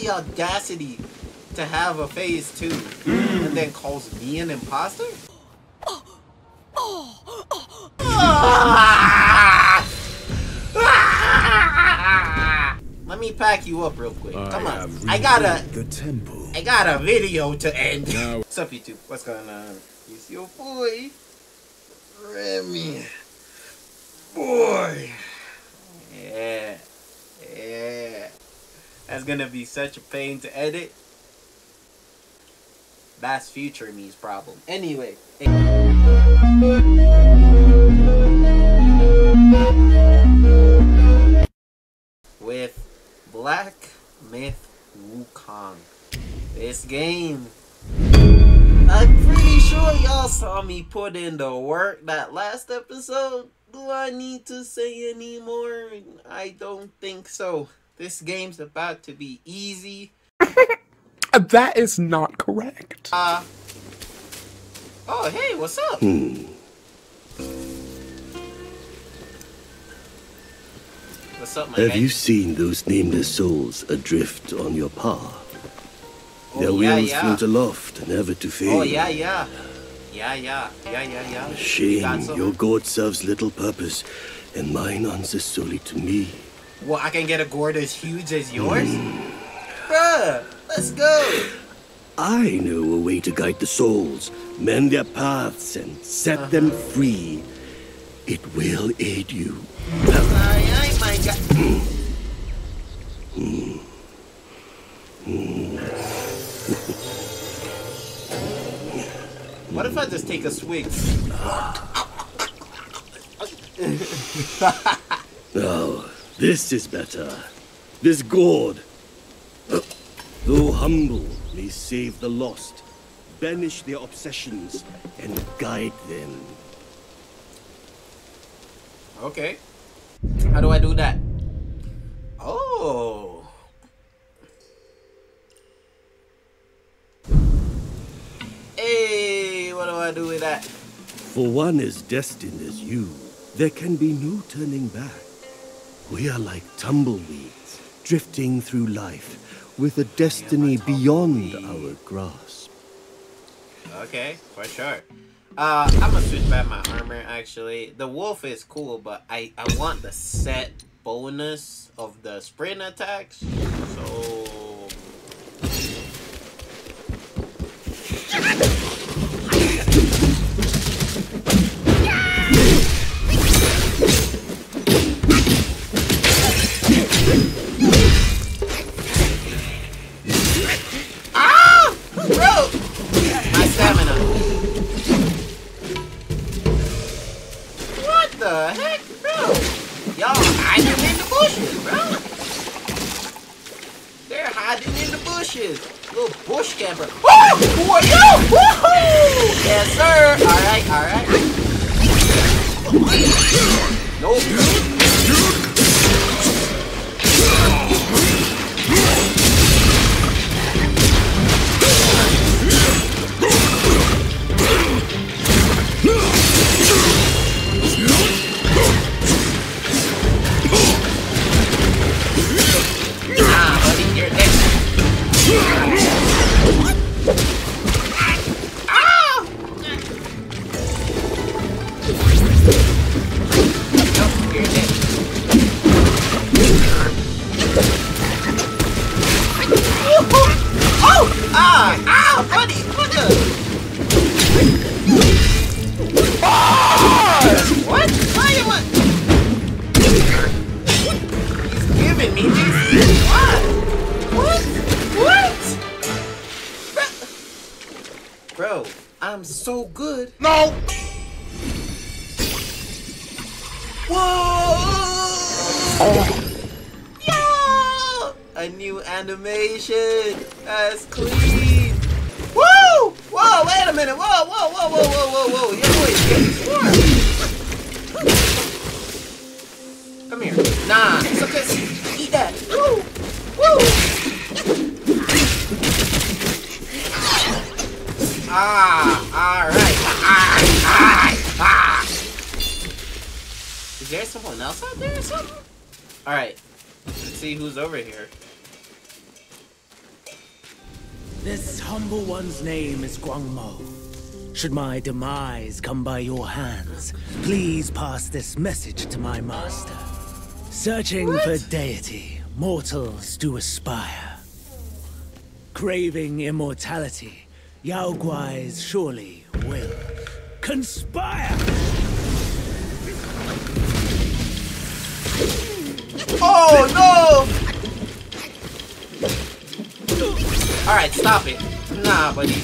the audacity to have a phase two and then calls me an imposter? Let me pack you up real quick. Come on. I got a video to end. What's up, YouTube? What's going on? It's your boy, Remy. Boy. Yeah. Yeah. That's gonna be such a pain to edit. That's future me's problem. Anyway. With Black Myth Wukong. This game. I'm pretty sure y'all saw me put in the work that last episode. Do I need to say any more? I don't think so. This game's about to be easy. That is not correct. Oh, hey, what's up? What's up, my guy? Have you seen those nameless souls adrift on your path? Their wheels float aloft, never to fail. Shame, your gourd serves little purpose, and mine answers solely to me. Well, I can get a gourd as huge as yours? Bruh, let's go! I know a way to guide the souls, mend their paths, and set them free. It will aid you. Aye, my God. What if I just take a swig? Oh. This is better. This gourd, though humble, may save the lost, banish their obsessions, and guide them. Okay. How do I do that? Oh. Hey, what do I do with that? For one as destined as you, there can be no turning back. We are like tumbleweeds, drifting through life, with a destiny beyond our grasp. Okay, for sure. I'm gonna switch back my armor, actually. The wolf is cool, but I want the set bonus of the sprint attacks, so... This humble one's name is Guangmo. Should my demise come by your hands, please pass this message to my master. Searching for deity, mortals do aspire. Craving immortality, Yaogwais surely will conspire! Oh no! Alright, stop it. Nah, buddy.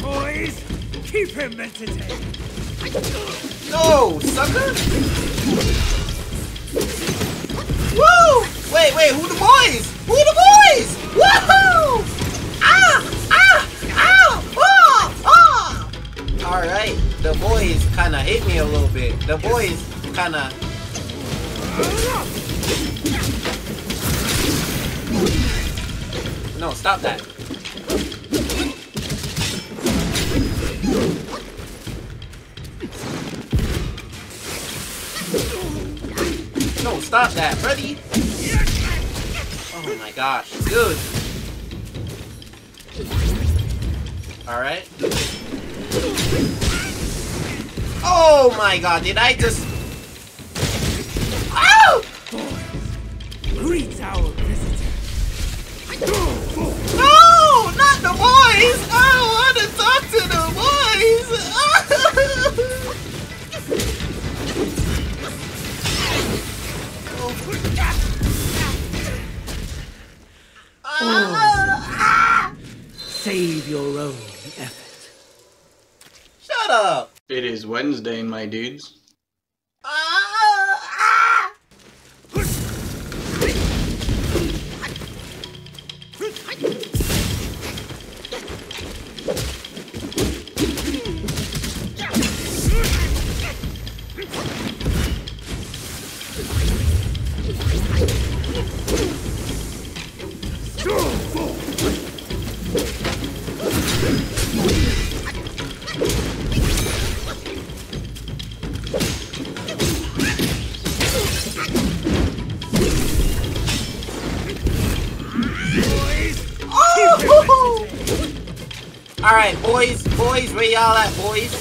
Boys, keep him entertained. No, sucker! Woo! Wait, wait, who the boys? Who the boys? Woohoo! Ah! Ah! Ow! Oh! Oh! Alright. The boys kinda hit me a little bit. The boys kinda... No, stop that. No, stop that, buddy. Oh my gosh, dude. Alright. Oh my god, did I just... Oh! Boys, greet our visitor. No! Not the boys! I don't want to talk to the boys! Oh. Save your own effort. Shut up! It is Wednesday, my dudes. Alright, boys, boys, where y'all at, boys?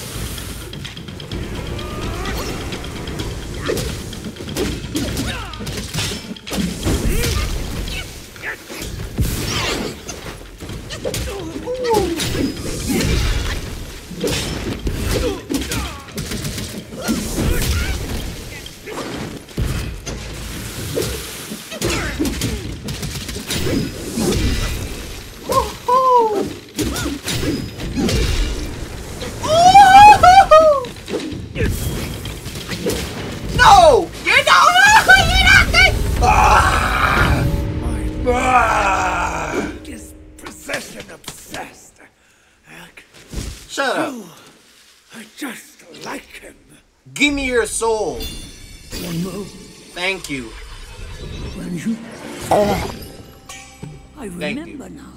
You. When you... I remember now.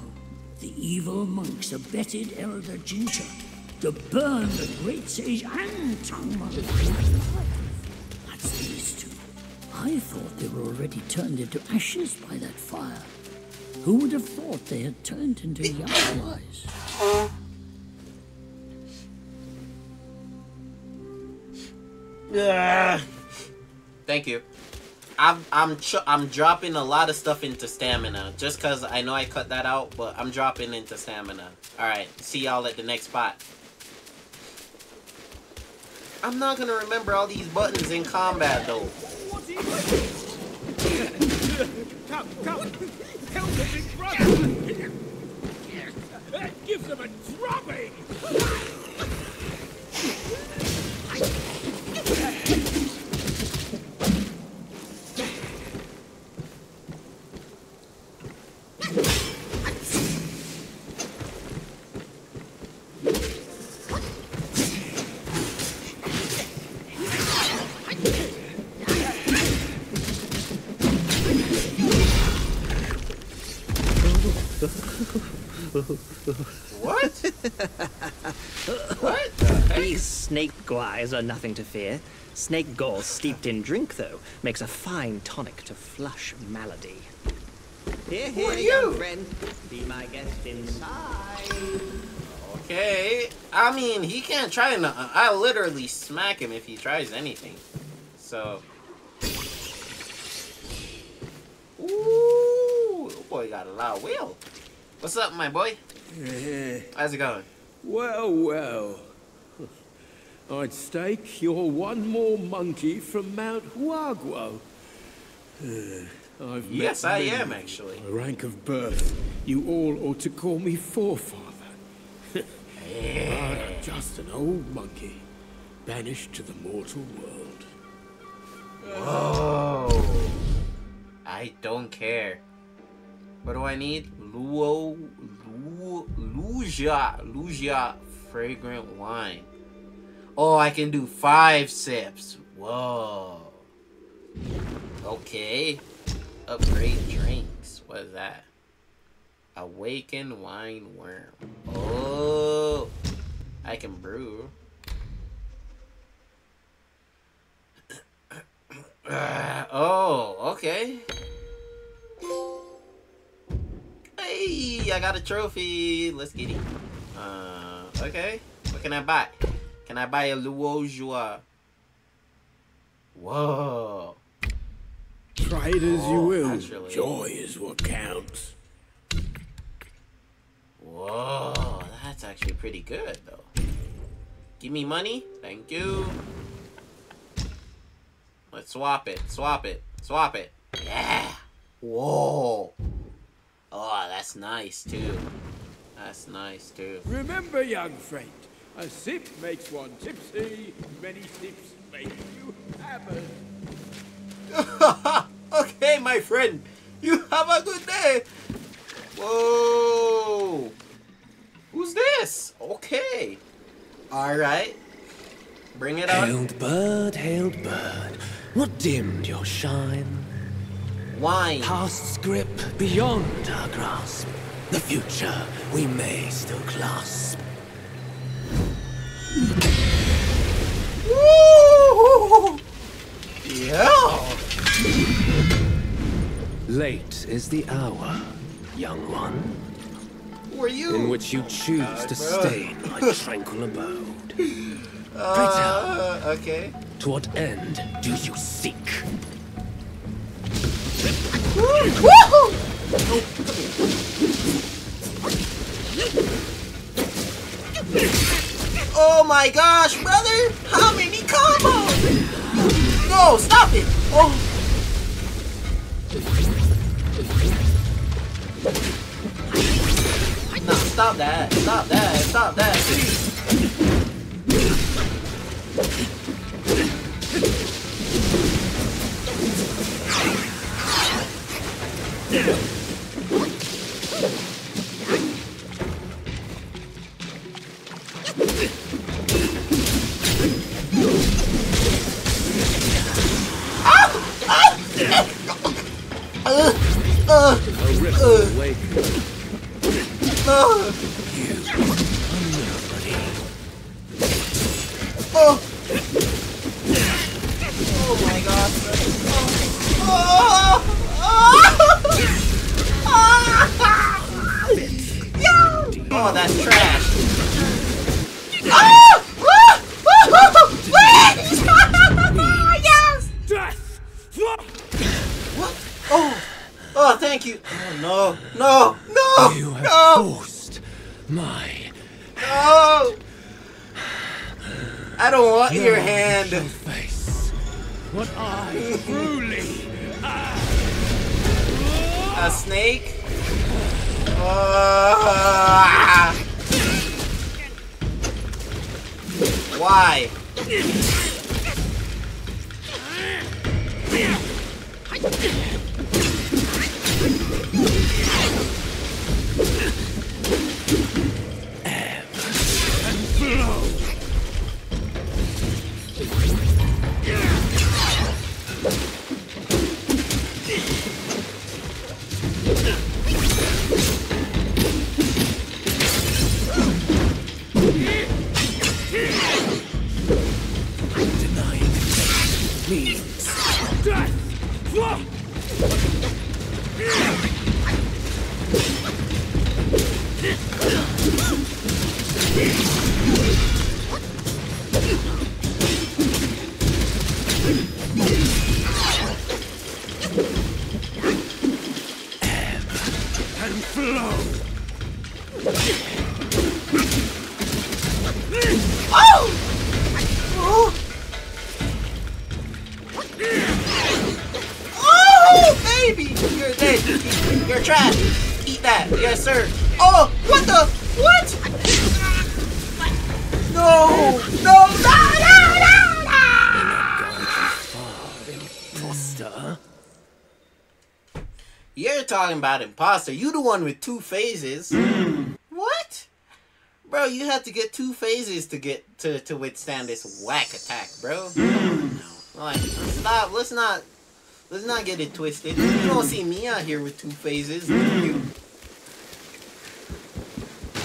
The evil monks abetted Elder Jincha to burn the great sage and Tongue Mother. That's these two. I thought they were already turned into ashes by that fire. Who would have thought they had turned into Yaogwais? Thank you. I'm dropping a lot of stuff into stamina, just cause I know I cut that out, but I'm dropping into stamina. Alright, see y'all at the next spot. I'm not gonna remember all these buttons in combat though. Come, come, help the big brother! Give them a dropping! What? What the These snake guais are nothing to fear. Snake gall steeped in drink, though, makes a fine tonic to flush malady. Here, here, young friend. Be my guest inside. Okay. I mean, he can't try nothing. I literally smack him if he tries anything. So. Ooh, boy got a lot of will. What's up, my boy? How's it going? Well, well. I'd stake you're one more monkey from Mount Huaguo. I've yes, I am, actually. A rank of birth. You all ought to call me forefather. I'm just an old monkey, banished to the mortal world. Whoa. I don't care. What do I need? Luojia fragrant wine. Oh, I can do 5 sips. Whoa. Okay. Upgrade drinks. What is that? Awaken wine worm. Oh. I can brew. Oh, okay. Hey, I got a trophy. Let's get it. Okay. What can I buy? Can I buy a Luojia? Whoa. Try it as you will. Naturally. Joy is what counts. Whoa, that's actually pretty good, though. Give me money. Thank you. Let's swap it. Swap it. Swap it. Yeah. Whoa. Oh, that's nice, too. That's nice, too. Remember, young friend, a sip makes one tipsy. Many sips make you hammered. Okay, my friend. You have a good day. Whoa. Who's this? Okay. All right. Bring it on. Hailed bird, what dimmed your shine? Wine. Past's grip beyond our grasp. The future we may still clasp. Woo! Yeah! Late is the hour, young one. Who are you? In which you choose to stay in my tranquil abode. Okay. To what end do you seek? Oh my gosh, brother! How many combos? No, stop it! Oh. No, stop that! Stop that! Stop that! Please. About imposter, you the one with two phases. What, bro? You have to get two phases to get to withstand this whack attack, bro. Like, stop. Let's not get it twisted. You don't see me out here with two phases. You?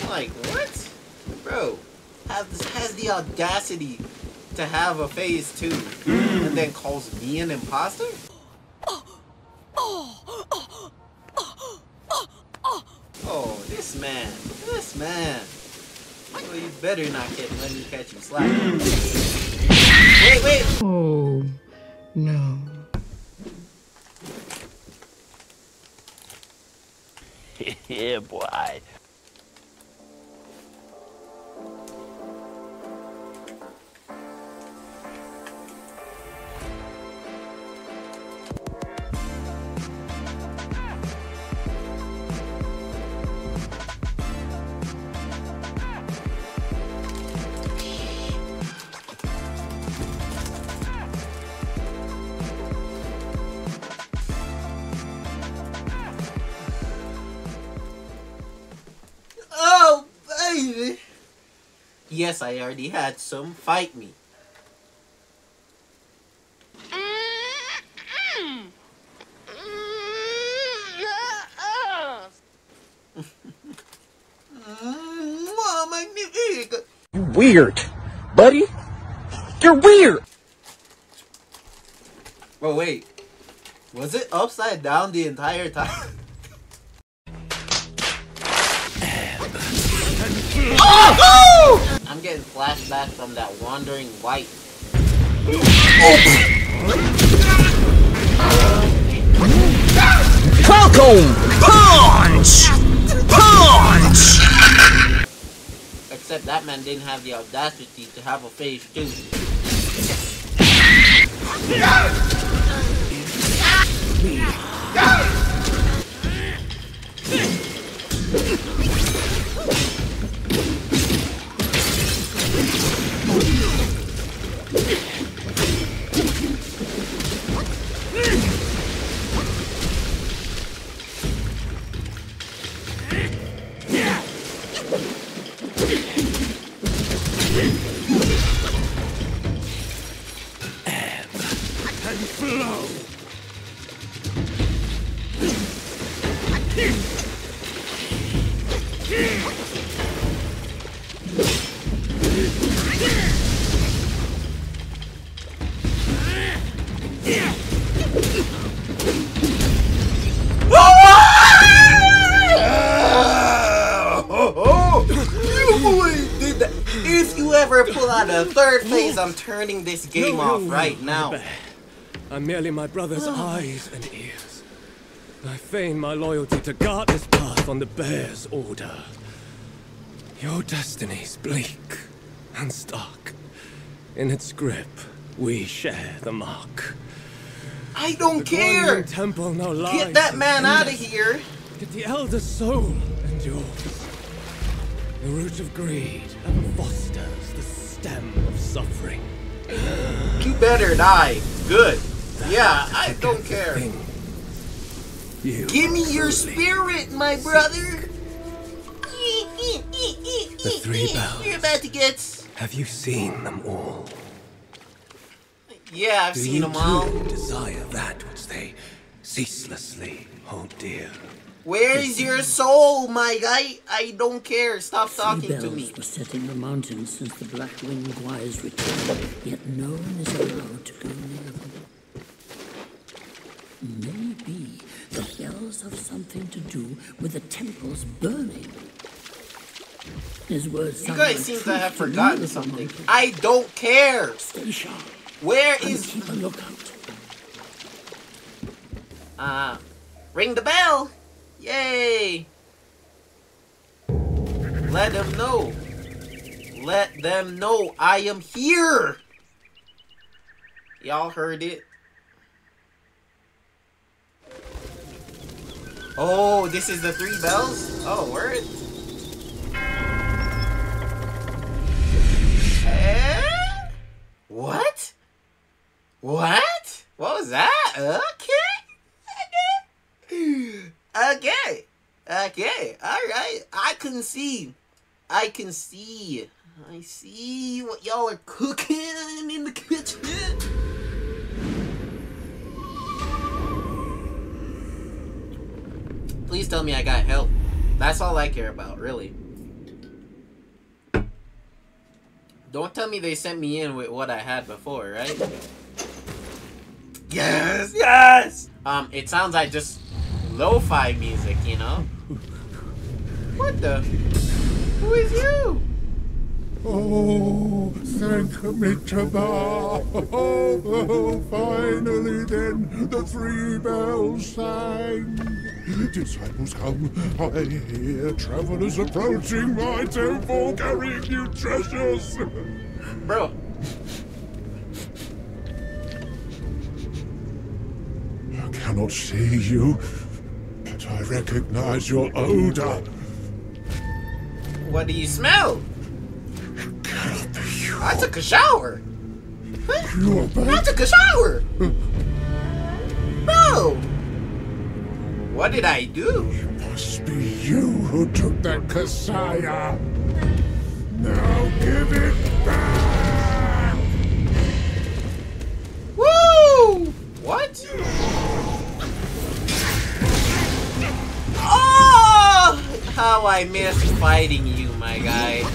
Like, what, bro? Has the audacity to have a phase two and then calls me an imposter? Oh, this man. Well, you better not let me catch you slacking. Wait. Oh, no. Yeah, boy. Yes, I already had some. Fight me. You weird, buddy. You're weird. Oh wait, was it upside down the entire time? Oh! I'm getting flashbacks from that wandering white. Welcome! Punch! Except that man didn't have the audacity to have a phase too. Third phase, I'm turning this game off right now. I'm merely my brother's eyes and ears. I feign my loyalty to guard this path on the bear's order. Your destiny's bleak and stark. In its grip, we share the mark. I don't care! Temple no lies. Get that man out of here! Get the elder soul and yours. The root of greed and fosters the stem of suffering. You better die. Good. Yeah, I don't care. Give me your spirit, my brother. The three bells. You're about to get. Have you seen them all? Yeah, I've seen them all. Do you desire that which they ceaselessly hold dear? Where is your soul, my guy? I don't care. Stop talking to me. Were set in the mountains since the Black Wind Mountain's return, yet no one is allowed to go near them. Maybe the bells have something to do with the temples burning. is worth. You guys seem to have forgotten something. I don't care. Stay sharp. Where is? Keep a lookout. Ring the bell! Yay! Let them know. Let them know I am here. Y'all heard it. Oh, this is the three bells? Oh, word. What? What? What was that? Okay. Okay. Okay. Alright. I can see. I can see. I see what y'all are cooking in the kitchen. Please tell me I got help. That's all I care about, really. Don't tell me they sent me in with what I had before, right? Yes, yes! It sounds like just lo-fi music, you know? What the? Who is you? Oh, thank Mitraba! Oh, finally then, the three bells sang. Disciples come, I hear travelers approaching my temple carrying new treasures. Bro. I cannot see you, but I recognize your odor. What do you smell? It cannot be you. I took a shower. Huh? I took a shower. Bro. What did I do? It must be you who took that Kasaya. Now give it back! Woo! What? Oh! How I miss fighting you, my guy.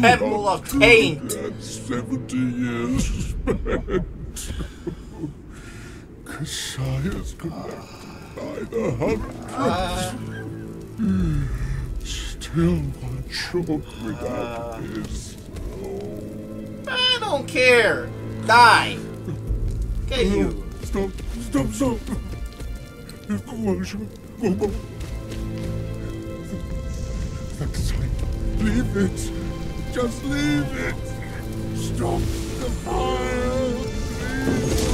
Temple of Taint. 70 years spent. Kasayas collected by the hundreds. Still one short without his. I don't care. Die. Get you. Stop. Stop. Stop. Leave it. Just leave it! Stop the fire! Please.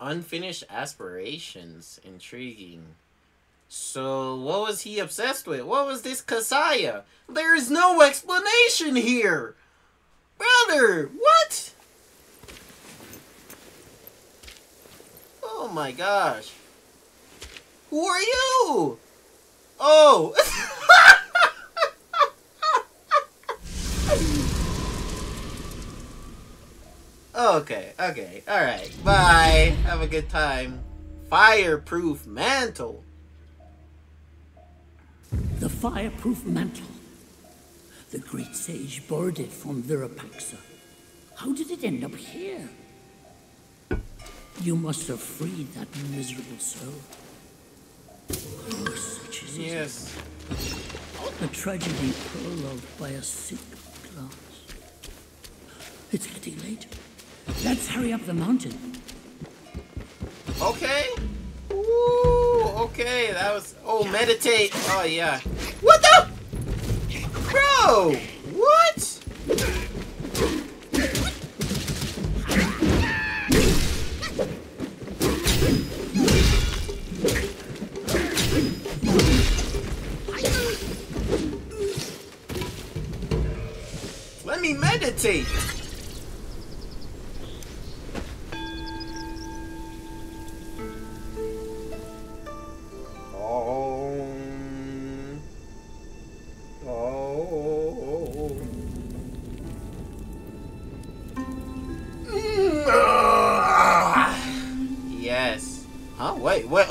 Unfinished aspirations. Intriguing. So, what was he obsessed with? What was this Kasaya? There is no explanation here! Brother, what? Oh my gosh. Who are you? Oh! Okay, okay, alright. Bye! Have a good time. Fireproof mantle! The fireproof mantle. The great sage borrowed it from Virapaxa. How did it end up here? You must have freed that miserable soul. Oh, such is it. Yes. A tragedy prologued by a sick plant. It's getting late. Let's hurry up the mountain. Okay. Ooh, okay. That was... Oh, meditate. Oh, yeah. What the... Bro! What? Let me meditate.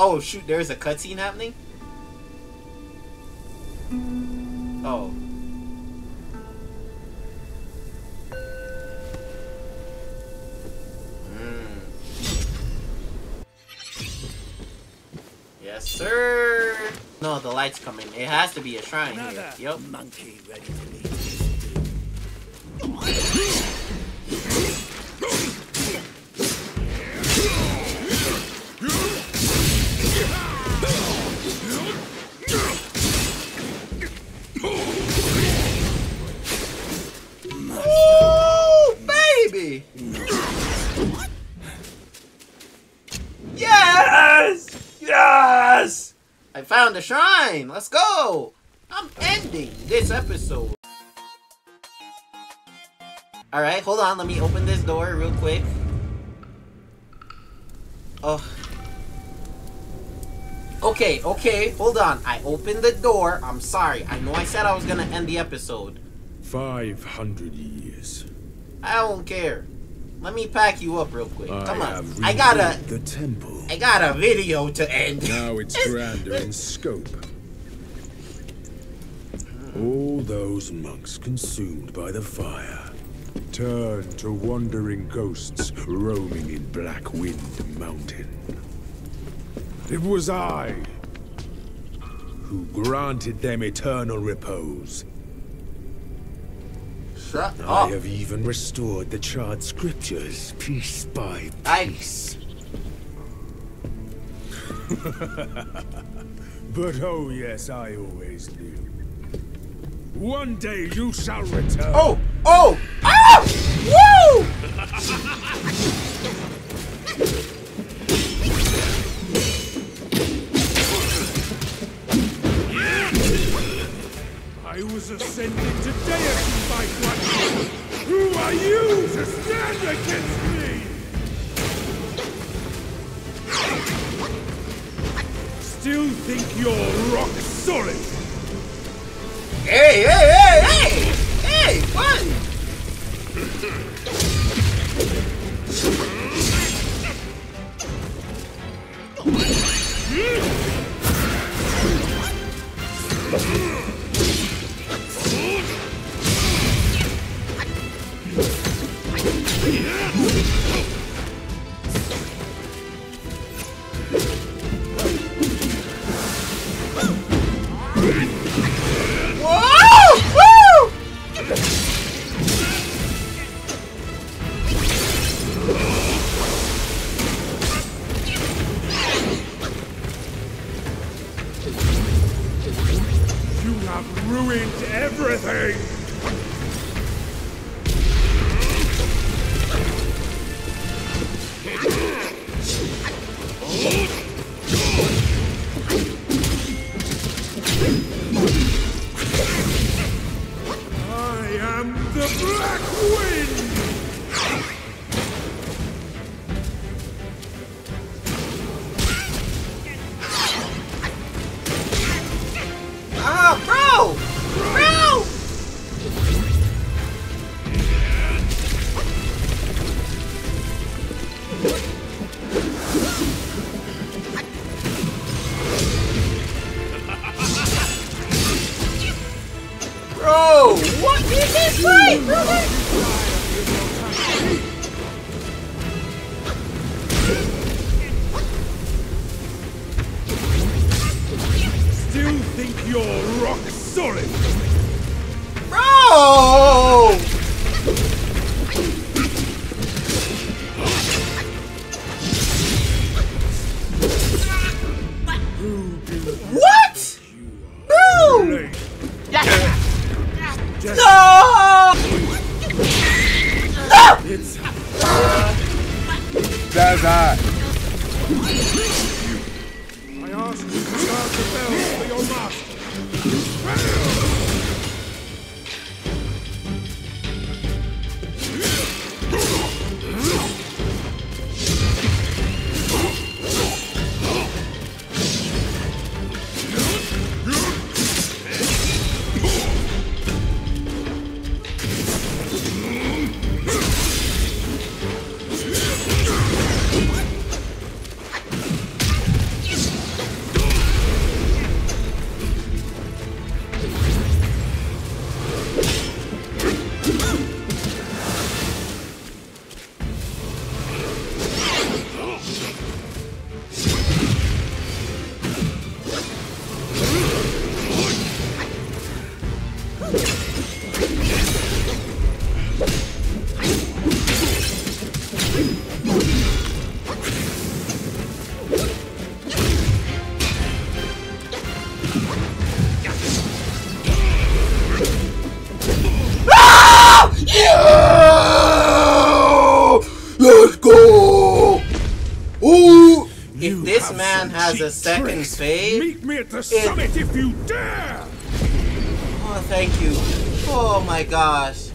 Oh shoot, there's a cutscene happening? Oh. Yes, sir. No, the light's coming. It has to be a shrine here. Yep. Monkey ready to leave. Found the shrine! Let's go! I'm ending this episode. Alright, hold on. Let me open this door real quick. Oh. Okay, okay. Hold on. I opened the door. I'm sorry. I know I said I was gonna end the episode. 500 years. I don't care. Let me pack you up real quick. Come on. I got the temple. I got a video to end. Now it's grander in scope. All those monks consumed by the fire turn to wandering ghosts roaming in Black Wind Mountain. It was I who granted them eternal repose. I have even restored the charred scriptures, piece by piece. But oh yes, I always knew. One day you shall return. Oh! Oh! Ah! Woo! I was ascended to deity by Guan Yin. Who are you to stand against me? Still think you're rock solid? Hey, hey, hey, hey! Hey, fun! You can't fight, brother! Still think you're rock solid? Bro! What? No! No! No! That's hot. I asked you to start the bell for your a second phase. Meet me at the summit if you dare. Oh, thank you. Oh my gosh.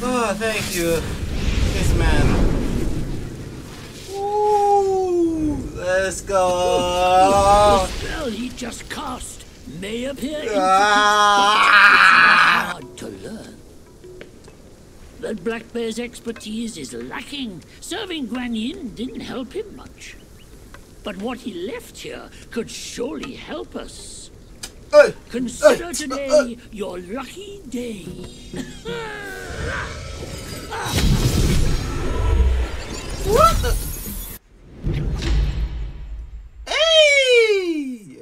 Oh, thank you. This man. Ooh, let's go. The spell he just cast may appear incomplete, but it's not hard to learn. That Black Bear's expertise is lacking. Serving Guan Yin didn't help him much. But what he left here could surely help us. Consider today your lucky day. What the? Hey!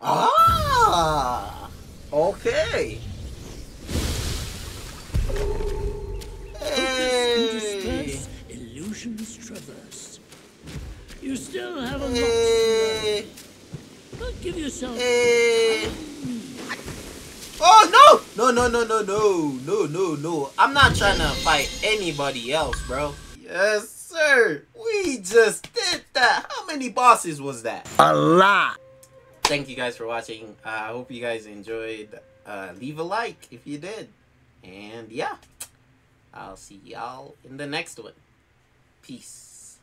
Ah! Okay. Hey! Illusions traverse. You still have a lot to learn, but give yourself Oh no! No, I'm not trying to fight anybody else, bro. Yes, sir! We just did that! How many bosses was that? A lot! Thank you guys for watching. I hope you guys enjoyed. Leave a like if you did. And yeah, I'll see y'all in the next one. Peace.